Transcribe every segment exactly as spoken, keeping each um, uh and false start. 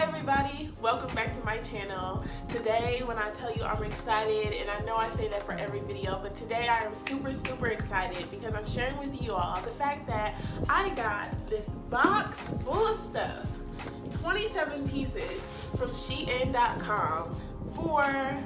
Hi everybody, welcome back to my channel. Today, when I tell you I'm excited, and I know I say that for every video, but today I am super super excited because I'm sharing with you all the fact that I got this box full of stuff, twenty-seven pieces from Shein dot com for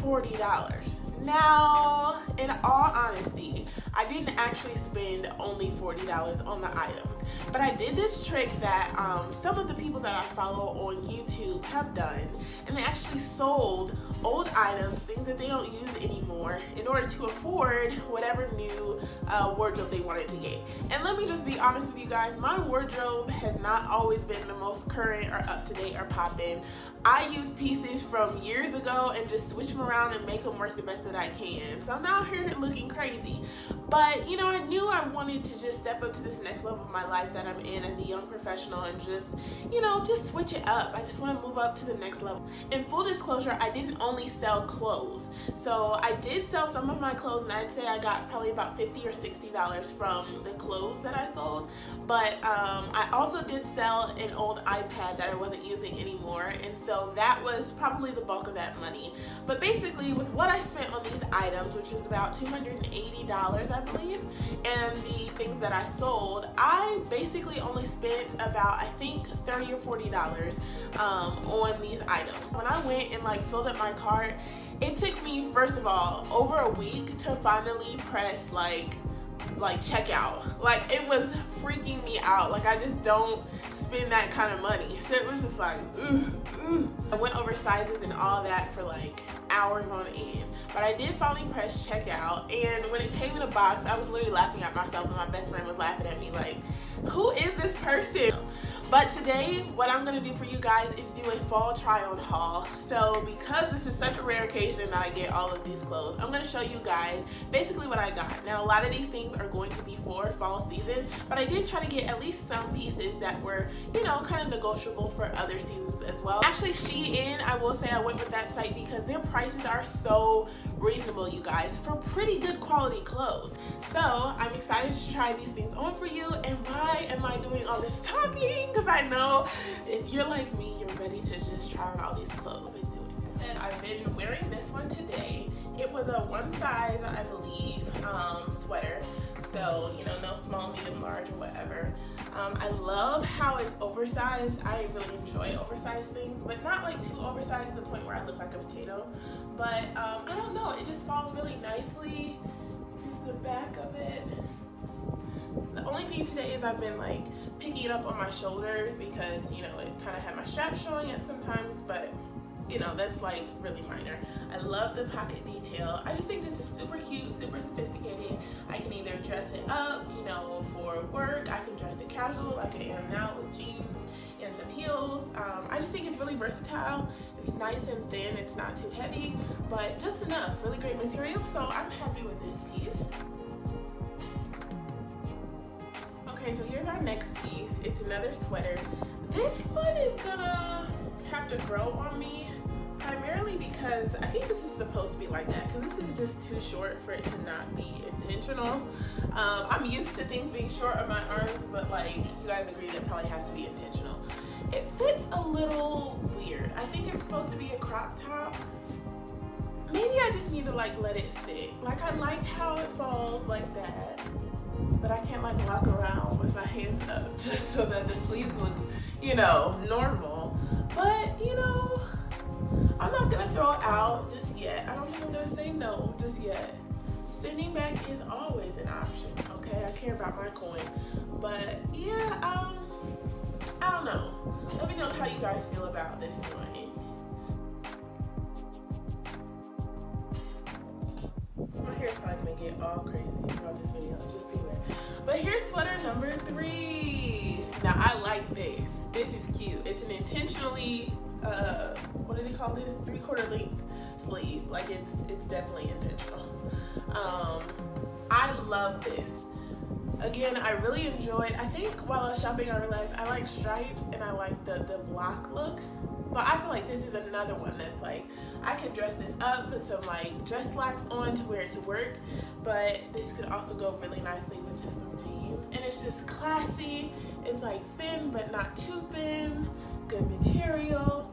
forty dollars. Now, in all honesty, I didn't actually spend only forty dollars on the items, but I did this trick that um, some of the people that I follow on YouTube have done, and they actually sold old items, things that they don't use anymore, in order to afford whatever new uh, wardrobe they wanted to get. And let me just be honest with you guys, my wardrobe has not always been the most current or up-to-date or poppin'. I use pieces from years ago and just switch them around and make them work the best that I can. So I'm not here looking crazy. But, you know, I knew I wanted to just step up to this next level of my life that I'm in as a young professional and just, you know, just switch it up. I just want to move up to the next level. In full disclosure, I didn't only sell clothes. So I did sell some of my clothes, and I'd say I got probably about fifty or sixty dollars from the clothes that I sold. But um, I also did sell an old iPad that I wasn't using anymore, and so that was probably the bulk of that money. But basically, with what I spent on these items, which is about two hundred eighty dollars, I believe, and the things that I sold, I basically only spent about, I think, thirty or forty dollars um, on these items. When I went and like filled up my cart, it took me, first of all, over a week to finally press like like checkout. Like, it was freaking me out. Like, I just don't spend that kind of money. So it was just like, ooh, ooh. I went over sizes and all that for like hours on end, but I did finally press checkout, and when it came in a box, I was literally laughing at myself, and my best friend was laughing at me like, who is this person? But today, what I'm gonna do for you guys is do a fall try on haul. So because this is such a rare occasion that I get all of these clothes, I'm gonna show you guys basically what I got. Now, a lot of these things are going to be for fall seasons, but I did try to get at least some pieces that were, you know, kind of negotiable for other seasons as well. Actually, Shein, I will say I went with that site because their prices are so reasonable, you guys, for pretty good quality clothes. So I'm excited to try these things on for you. And why am I doing all this talking? Because I know if you're like me, you're ready to just try on all these clothes and do it. And I've been wearing this one today. It was a one size, I believe, um, sweater. So, you know, no small, medium, large, or whatever. Um, I love how it's oversized. I really enjoy oversized things, but not like too oversized to the point where I look like a potato. But um, I don't know, it just falls really nicely. Here's the back of it. The only thing today is I've been like picking it up on my shoulders because, you know, it kind of had my strap showing it sometimes, but you know, that's like really minor. I love the pocket detail. I just think this is super cute, super sophisticated. I can either dress it up, you know, for work. I can dress it casual like I am now with jeans and some heels. Um, I just think it's really versatile. It's nice and thin. It's not too heavy, but just enough. Really great material. So I'm happy with this piece. Okay, so here's our next piece. It's another sweater. This one is gonna have to grow on me, primarily because I think this is supposed to be like that, because this is just too short for it to not be intentional. Um, I'm used to things being short on my arms, but like, you guys agree that it probably has to be intentional. It fits a little weird. I think it's supposed to be a crop top. Maybe I just need to like let it sit. Like, I like how it falls like that, but I can't like walk around with my hands up just so that the sleeves look, you know, normal. But, you know, I'm not gonna throw it out just yet. I don't think I'm gonna say no just yet. Sending back is always an option, okay? I care about my coin. But yeah, um, I don't know. Let me know how you guys feel about this one. My hair's probably gonna get all crazy about this video, just beware. But here's sweater number three. Now, I like this. This is cute. It's an intentionally, uh, what do they call this? Three-quarter length sleeve. Like, it's it's definitely intentional. Um, I love this. Again, I really enjoyed, I think while I was shopping, I realized I like stripes and I like the, the block look. But I feel like this is another one that's like, I could dress this up, put some like dress slacks on to wear it to work. But this could also go really nicely with just some jeans. And it's just classy. It's like thin, but not too thin. good material.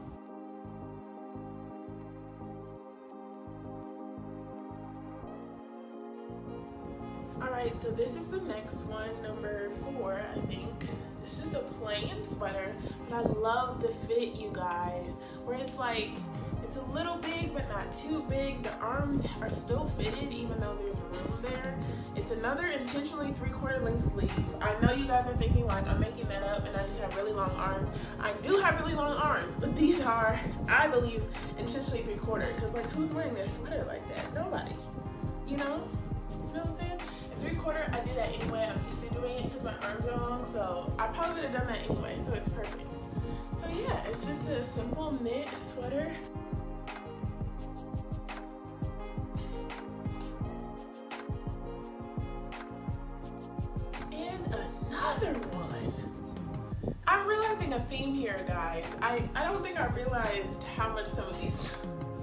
Alright, so this is the next one, number four, I think. It's just a plain sweater, but I love the fit, you guys, where it's like, it's a little big, but not too big. The arms are still fitted, even though there's room there. It's another intentionally three-quarter length sleeve. I know you guys are thinking, like, I'm making that up, and I just have really long arms. I do have really long arms, but these are, I believe, intentionally three-quarter, because, like, who's wearing their sweater like that? Nobody, you know? You know what I'm saying? Three-quarter, I do that anyway. I'm used to doing it because my arms are long, so I probably would have done that anyway, so it's perfect. So yeah, it's just a simple knit sweater. And another one. I'm realizing a theme here, guys. I, I don't think I realized how much some of these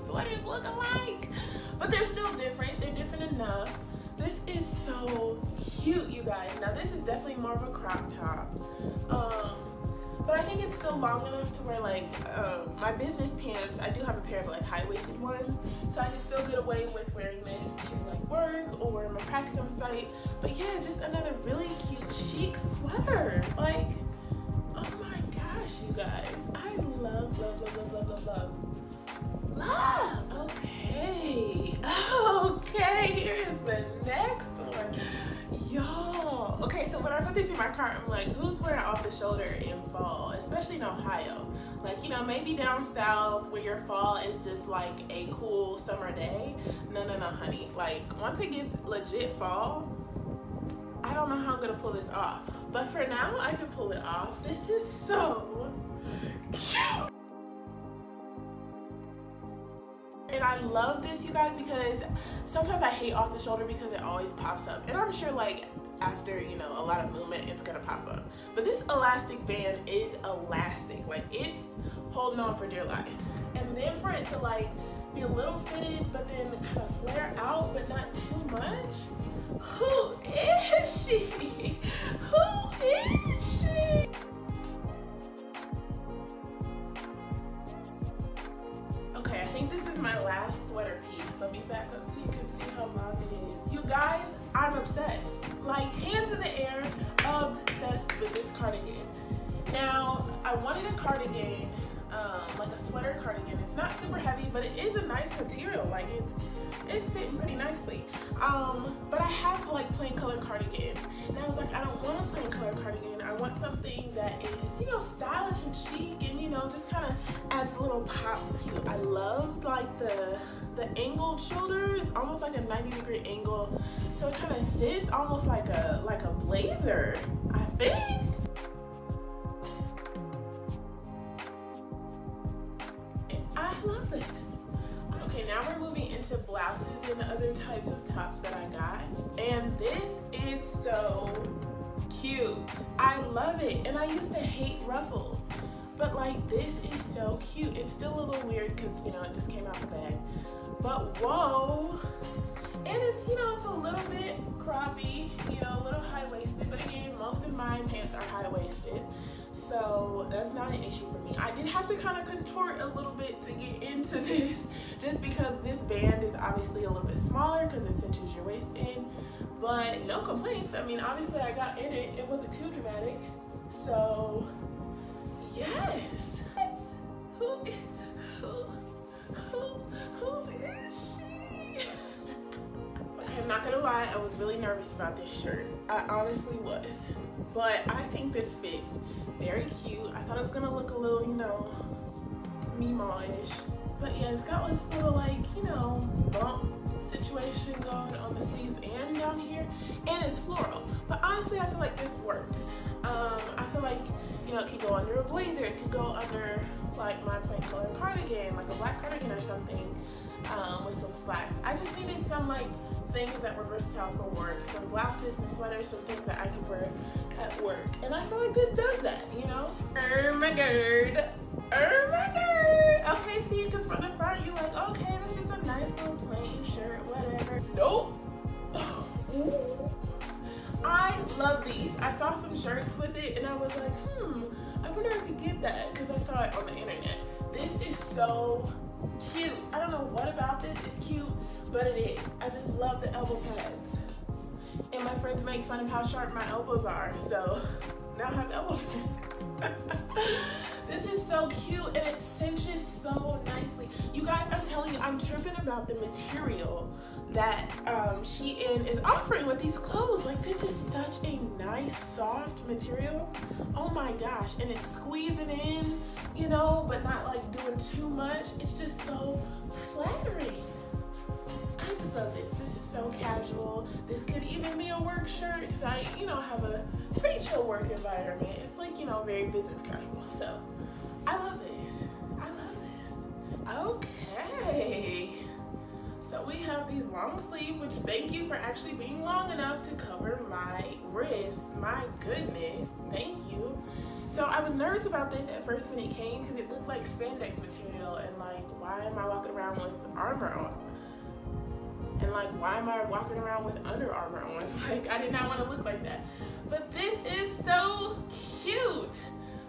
sweaters look alike, but they're still different. They're different enough. This is so cute, you guys. Now, this is definitely more of a crop top. Um, but I think it's still long enough to wear, like, uh, my business pants. I do have a pair of, like, high-waisted ones. So I can still get away with wearing this to, like, work or my practicum site. But, yeah, just another really cute chic sweater. Like, oh, my gosh, you guys. I love, love, love, love, love, love, love. Love! Okay. Okay, here is the next one. Y'all. Okay, so when I put this in my cart, I'm like, who's wearing off-the-shoulder in fall? Especially in Ohio. Like, you know, maybe down south where your fall is just like a cool summer day. No, no, no, honey. Like, once it gets legit fall, I don't know how I'm going to pull this off. But for now, I can pull it off. This is so cute. And I love this, you guys, because sometimes I hate off the shoulder because it always pops up. And I'm sure, like, after, you know, a lot of movement, it's going to pop up. But this elastic band is elastic. Like, it's holding on for dear life. And then for it to, like, be a little fitted, but then kind of flare out, but not too much. Who is she? Who is she? Okay, I think this is my last sweater piece. Let me back up so you can see how long it is. You guys, I'm obsessed. Like, hands in the air, obsessed with this cardigan. Now, I wanted a cardigan, um, like a sweater cardigan. It's not super heavy, but it is a nice material. Like, it's it's sitting pretty nicely. Um, but I have, like, plain color cardigan. And I was like, I don't want a plain color cardigan. I want something that is, you know, stylish and chic and, you know, just kind of adds a little pop to it. I love, like, the the angled shoulder. It's almost like a ninety degree angle. So it kind of sits almost like a, like a blazer, I think. I love this. Okay, now we're moving into blouses and other types of tops that I got. And this is so cute. I love it. And I used to hate ruffles. But, like, this is so cute. It's still a little weird because, you know, it just came out the bag. But, whoa. And it's, you know, it's a little bit croppy, you know, a little high-waisted. But, again, most of my pants are high-waisted. So, that's not an issue for me. I did have to kind of contort a little bit to get into this. Just because this band is obviously a little bit smaller because it cinches your waist in. But, no complaints. I mean, obviously, I got in it. It wasn't too dramatic. So... yes! Who is, who, who, who is she? Okay, I'm not gonna lie, I was really nervous about this shirt. I honestly was. But I think this fits very cute. I thought it was gonna look a little, you know, meemaw-ish. But yeah, it's got this little, like, you know, bump situation going on the sleeves and down here. And it's floral. But honestly, I feel like this works. Um, I feel like, you know, it could go under a blazer, it could go under, like, my plain color cardigan, like a black cardigan or something, um, with some slacks. I just needed some, like, things that were versatile for work, some blouses, some sweaters, some things that I could wear at work, and I feel like this does that, you know? Oh my god, oh my god, okay, see, because from the front, you're like, okay, this is a nice little plain shirt, whatever. Nope. Ooh. I love these. I saw some shirts with it and I was like, hmm, I wonder if I could get that because I saw it on the internet. This is so cute. I don't know what about this is cute, but it is. I just love the elbow pads. And my friends make fun of how sharp my elbows are, so now I have elbow pads. This is so cute and it cinches so nicely. You guys, I'm telling you, I'm tripping about the material that um, Shein is offering with these clothes. Like, this is such a nice, soft material. Oh my gosh, and it's squeezing in, you know, but not like doing too much. It's just so flattering. I just love this. This is so casual. This could even be a work shirt because I, you know, have a pretty chill work environment. It's like, you know, very business casual. So I love this. I love this. Okay. So we have these long sleeve, which thank you for actually being long enough to cover my wrists. My goodness. Thank you. So I was nervous about this at first when it came because it looked like spandex material and like, why am I walking around with armor on? And like, why am I walking around with Under Armour on? Like, I did not want to look like that. But this is so cute.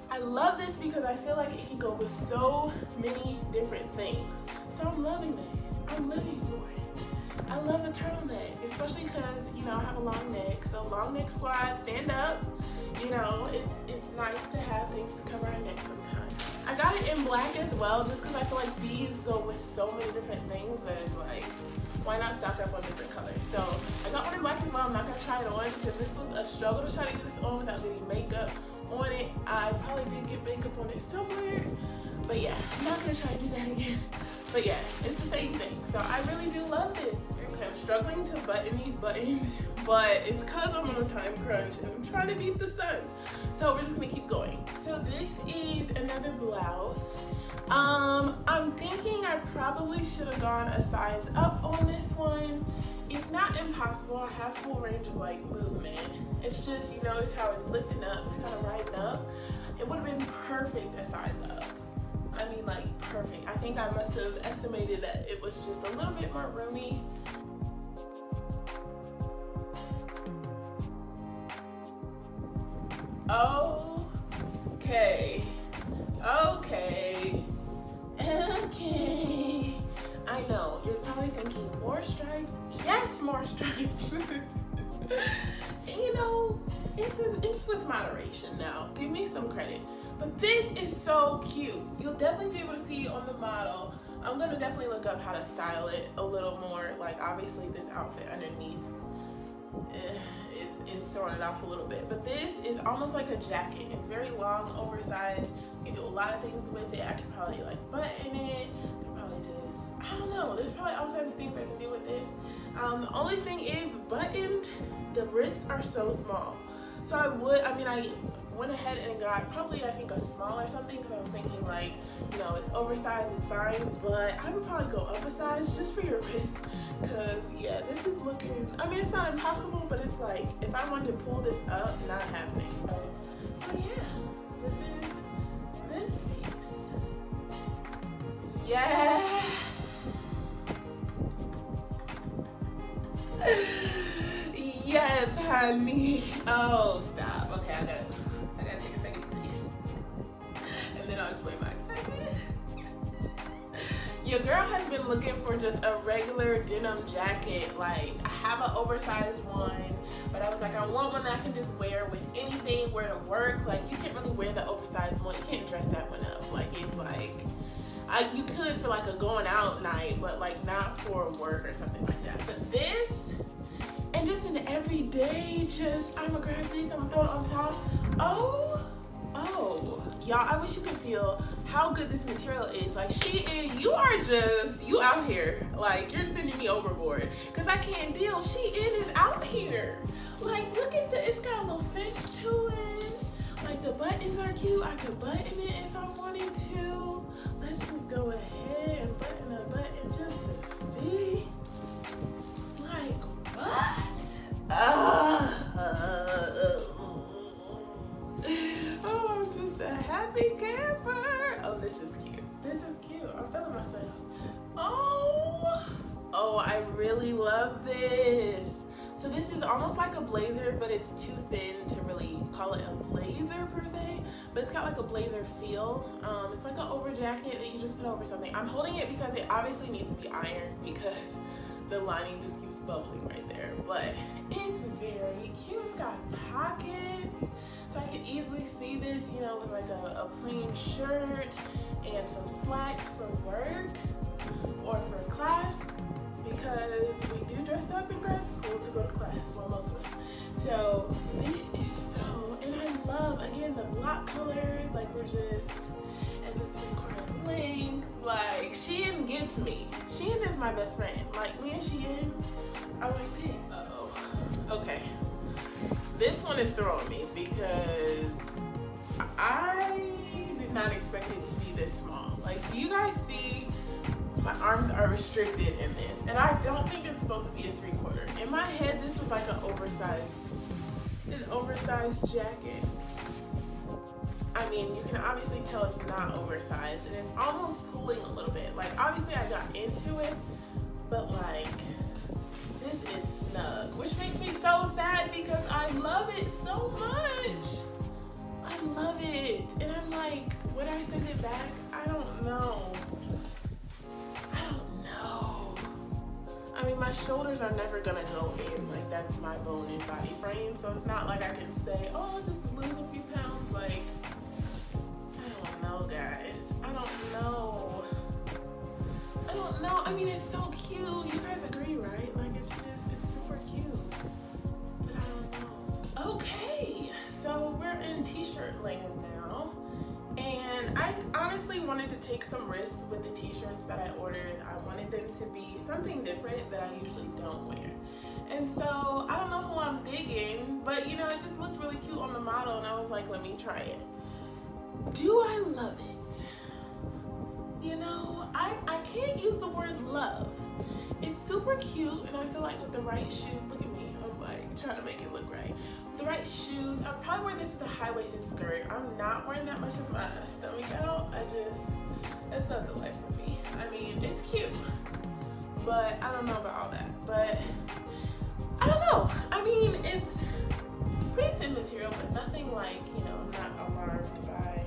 I love this because I feel like it can go with so many different things. So I'm loving this. I'm living for it. I love a turtleneck, especially because, you know, I have a long neck. So long neck squad, stand up. You know, it's, it's nice to have things to cover our neck sometimes. I got it in black as well, just because I feel like these go with so many different things that it's like, why not stock up on different colors? So I got one in black as well. I'm not gonna try it on because this was a struggle to try to get this on without getting makeup on it. I probably did get makeup on it somewhere, but yeah, I'm not gonna try to do that again. But yeah, it's the same thing. So I really do love this. Okay, I'm struggling to button these buttons, but it's because I'm on a time crunch and I'm trying to beat the sun. So we're just gonna keep going. So this is another blouse. Um, I'm thinking I probably should have gone a size up on this one. It's not impossible. I have full range of like movement. It's just, you notice how it's lifting up, it's kind of riding up. It would have been perfect a size up. I mean, like perfect. I think I must have estimated that it was just a little bit more roomy. Okay. Okay. Okay, I know, you're probably thinking more stripes. Yes, more stripes. And you know, it's, a, it's with moderation now. Give me some credit. But this is so cute. You'll definitely be able to see on the model. I'm gonna definitely look up how to style it a little more. Like, obviously this outfit underneath is, is throwing it off a little bit. But this is almost like a jacket. It's very long, oversized. You can do a lot of things with it. I could probably like button it. They're probably just, I don't know. There's probably all kinds of things I can do with this. Um, the only thing is buttoned, the wrists are so small. So I would, I mean, I went ahead and got probably, I think, a small or something because I was thinking like, you know, it's oversized, it's fine. But I would probably go up a size just for your wrist because, yeah, this is looking, I mean, it's not impossible, but it's like, if I wanted to pull this up, not happening. So, so yeah, this is, this piece. Yeah. Yes, honey. Oh, stop. Okay, I gotta I gotta take a second to breathe. And then I'll explain my excitement. Your girl has been looking for just a regular denim jacket. Like, I have an oversized one, but I was like, I want one that I can just wear with anything, wear to work. Like, you can't really wear the oversized one. You can't dress that one up. Like, it's like, I, you could for like a going out night, but like not for work or something like that. But this, and just an everyday, just, I'm gonna grab this, I'm gonna throw it on top. Oh, oh. Y'all, I wish you could feel how good this material is. Like, Shein, you are just, you out here. Like, you're sending me overboard. Because I can't deal. Shein is out here. Like, look at the, it's got a little cinch to it. Like, the buttons are cute. I could button it if I wanted to. Let's just go ahead and button a button just to see. Like, what? Uh, oh, I'm just a happy camper. Oh, this is cute. This is cute. I'm feeling myself. Oh, oh, I really love this. So this is almost like a blazer, but it's too thin to really call it a blazer per se, but it's got like a blazer feel. Um, it's like an over jacket that you just put over something. I'm holding it because it obviously needs to be ironed because the lining just keeps bubbling right there, but it's very cute. It's got pockets, so I could easily see this, you know, with like a, a plain shirt and some slacks for work or for class, because we do dress up in grad school to go to class, well, most of us. So this is so, and I love, again, the block colors, like we're just, and the three quarter length, like Shein gets me. Shein is my best friend. Like, me and Shein are like this. Uh oh. Okay. This one is throwing me because I did not expect it to be this small. Like, do you guys see? My arms are restricted in this, and I don't think it's supposed to be a three-quarter. In my head, this was like an oversized, an oversized jacket. I mean, you can obviously tell it's not oversized, and it's almost pulling a little bit. Like, obviously I got into it, but like, this is snug, which makes me so sad because I love it so much. I love it, and I'm like, would I send it back? I don't know. I mean, my shoulders are never gonna go in, like that's my bone and body frame, so it's not like I can say, oh, just lose a few pounds. Like, I don't know, guys. I don't know. I don't know. I mean, it's so cute. You guys agree, right? Like, it's just, it's super cute. But I don't know. Okay, so we're in t-shirt land now, and I honestly wanted to take some risks with the t-shirts that I ordered. I wanted them to be something different that I usually don't wear. And so, I don't know who I'm digging, but you know, it just looked really cute on the model and I was like, let me try it. Do I love it? You know, I, I can't use the word love. It's super cute, and I feel like with the right shoes, look at me, I'm like trying to make it look right. With the right shoes, I'll probably wear this with a high-waisted skirt. I'm not wearing that much of my stomach out. I just, that's not the life for me. I mean, it's cute, but I don't know about all that. But I don't know. I mean, it's pretty thin material, but nothing like, you know, not alarmed by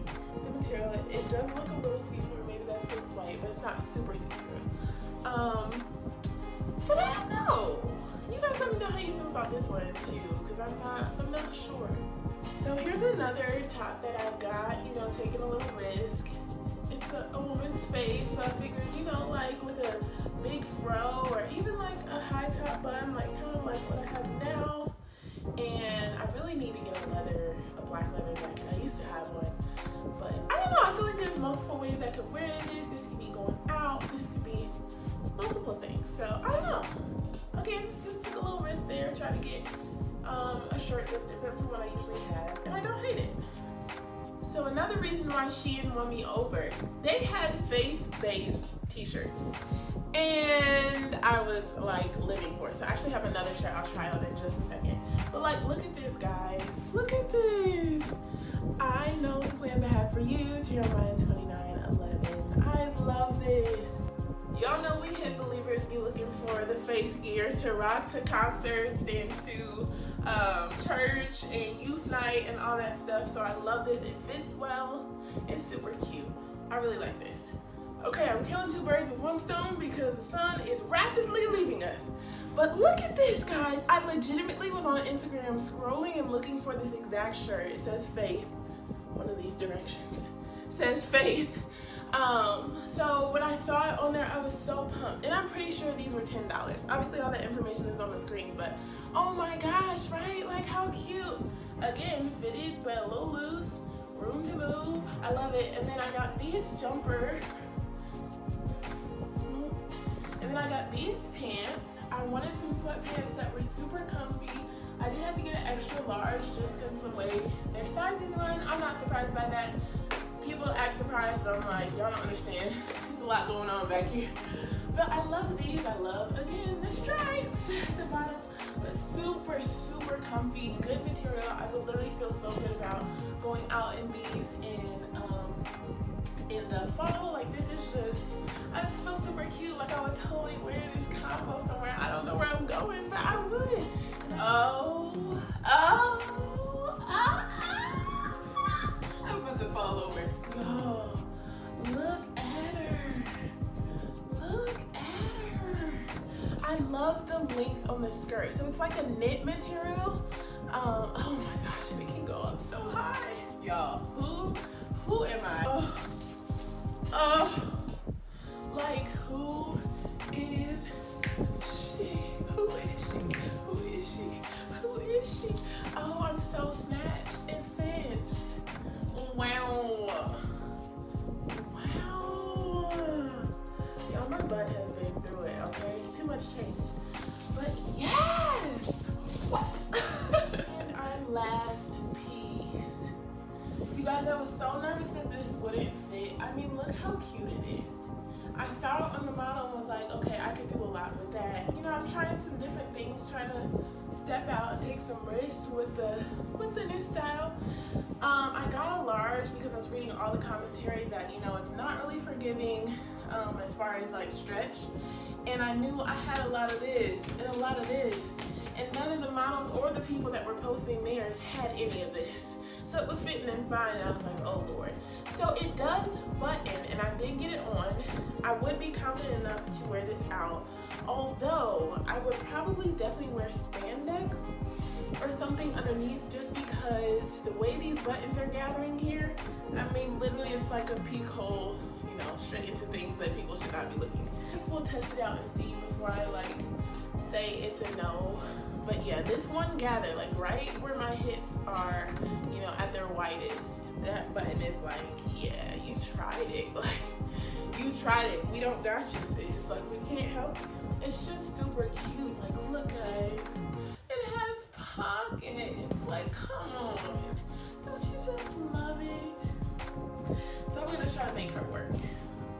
the material. It, it does look a little see-through. Maybe that's because it's white, but it's not super see-through. Um, but I don't know. You guys let me know how you feel about this one too, because I'm not, I'm not sure. So here's another top that I've got, you know, taking a little risk. It's a, a woman's face, so I figured, you know, like with a big fro or even like a high top bun, like kind of like what I have now. And I really need to get a leather, a black leather jacket. I used to have one, but I don't know. I feel like there's multiple ways I could wear this. This could be going out. This could be multiple things. So I don't know. Again, just took a little risk there, try to get um, a shirt that's different from what I usually have, and I don't hate it. So another reason why Shein won me over, they had face-based t-shirts, and I was like living for it. So I actually have another shirt I'll try on in just a second. But like, look at this, guys. Look at this. I know the plans I have for you, Jeremiah twenty-nine eleven. I love this. Y'all know we hit believers be looking for the faith gear to rock to concerts and to um, church and youth night and all that stuff. So I love this. It fits well. It's super cute. I really like this. Okay, I'm killing two birds with one stone because the sun is rapidly leaving us. But look at this, guys. I legitimately was on Instagram scrolling and looking for this exact shirt. It says faith. One of these directions. Says faith. Um, so when I saw it on there, I was so pumped, and I'm pretty sure these were ten dollars. Obviously all that information is on the screen, but oh my gosh, right? Like, how cute. Again, fitted but a little loose, room to move. I love it. And then I got these jumper, and then I got these pants. I wanted some sweatpants that were super comfy. I did have to get an extra large just because the way their size is run. I'm not surprised by that. People act surprised, but I'm like, y'all don't understand. There's a lot going on back here. But I love these. I love, again, the stripes at the bottom. But super, super comfy, good material. I would literally feel so good about going out in these in, um, in the fall. Like, this is just, I just feel super cute. Like, I would totally wear this combo somewhere. I don't know where I'm going, but I would. Oh, oh, oh. I love the length on the skirt. So it's like a knit material. Um, oh my gosh, it can go up so high. Y'all, who, who am I? Oh, oh, like who is she? Who is she? Who is she? Who is she? Oh, I'm so snatched and cinched. Wow. Wow. Y'all, my butt has been through it, okay? Too much change. But yes! And our last piece. You guys, I was so nervous that this wouldn't fit. I mean, look how cute it is. I saw it on the model and was like, okay, I could do a lot with that. You know, I'm trying some different things, trying to step out and take some risks with the with the new style. Um, I got a large because I was reading all the commentary that, you know, it's not really forgiving um, as far as like stretch. And I knew I had a lot of this and a lot of this. And none of the models or the people that were posting theirs had any of this. So it was fitting and fine, and I was like, oh Lord. So it does button, and I did get it on. I would be confident enough to wear this out, although I would probably definitely wear spandex or something underneath, just because the way these buttons are gathering here, I mean, literally it's like a peek hole, you know, straight into things that people should not be looking at. Just we'll test it out and see before I like say it's a no. But yeah, this one gathered, like right where my hips are, you know, at their widest. That button is like, yeah, you tried it. Like, you tried it. We don't got you, sis. Like, we can't help you. It's just super cute. Like, look, guys. It has pockets. Like, come on. Don't you just love it? So I'm gonna try to make her work.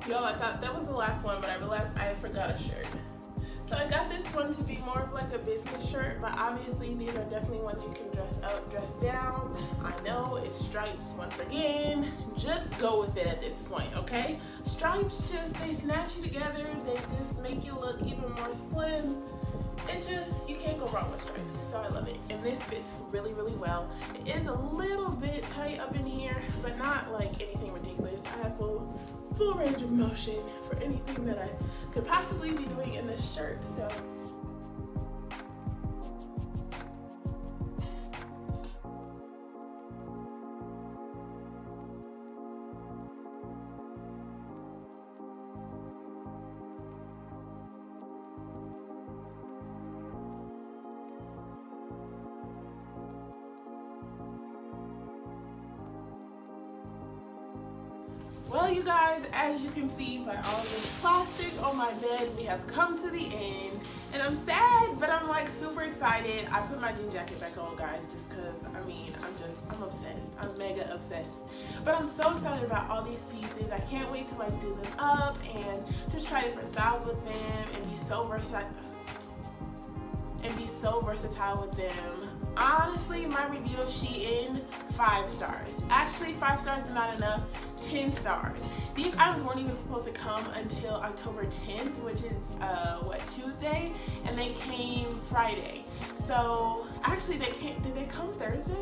Y'all, I thought that was the last one, but I realized I forgot a shirt. So I got this one to be more of like a business shirt, but obviously these are definitely ones you can dress up, dress down. I know it's stripes once again. Just go with it at this point, okay? Stripes just, they snatch you together. They just make you look even more slim. It just, you can't go wrong with stripes, so I love it. And this fits really, really well. It is a little bit tight up in here, but not like anything ridiculous. I have full, full range of motion for anything that I could possibly be doing in this shirt, so. Well, you guys, as you can see by all this plastic on my bed, we have come to the end. And I'm sad, but I'm like super excited. I put my jean jacket back on, guys, just because, I mean, I'm just, I'm obsessed. I'm mega obsessed. But I'm so excited about all these pieces. I can't wait to like do them up and just try different styles with them and be so versatile. And be so versatile with them. Honestly, my review of Shein, five stars. Actually, five stars is not enough, ten stars. These items weren't even supposed to come until October tenth, which is, uh, what, Tuesday? And they came Friday. So, actually, they came, did they come Thursday?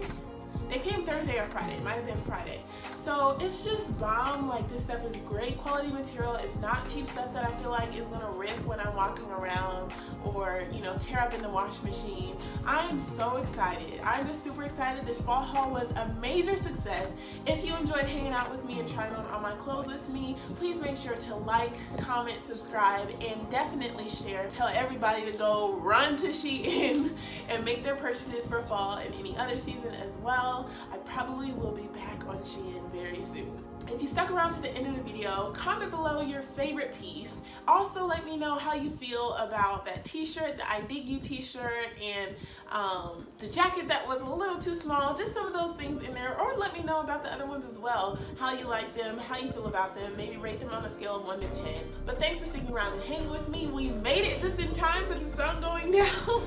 They came Thursday or Friday, it might have been Friday. So it's just bomb, like this stuff is great quality material. It's not cheap stuff that I feel like is gonna rip when I'm walking around or, you know, tear up in the wash machine. I am so excited. I'm just super excited. This fall haul was a major success. If you enjoyed hanging out with me and trying on all my clothes with me, please make sure to like, comment, subscribe, and definitely share. Tell everybody to go run to Shein and make their purchases for fall and any other season as well. I probably will be back on Shein very soon. If you stuck around to the end of the video, comment below your favorite piece. Also, let me know how you feel about that t-shirt, the I Dig You t-shirt, and um, the jacket that was a little too small, just some of those things in there. Or let me know about the other ones as well, how you like them, how you feel about them, maybe rate them on a scale of one to ten. But thanks for sticking around and hanging with me. We made it just in time for the sun going down.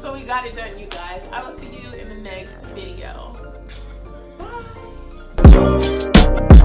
So we got it done, you guys. I will see you in the next video. Bye.